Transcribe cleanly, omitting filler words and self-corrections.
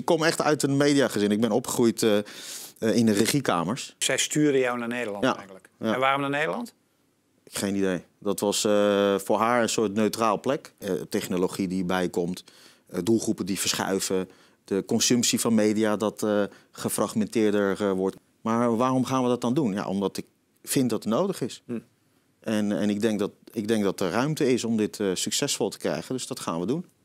Ik kom echt uit een mediagezin. Ik ben opgegroeid in de regiekamers. Zij sturen jou naar Nederland eigenlijk. Ja. En waarom naar Nederland? Geen idee. Dat was voor haar een soort neutraal plek. Technologie die bijkomt, doelgroepen die verschuiven. De consumptie van media dat gefragmenteerder wordt. Maar waarom gaan we dat dan doen? Ja, omdat ik vind dat het nodig is. Hm. En ik denk dat er ruimte is om dit succesvol te krijgen. Dus dat gaan we doen.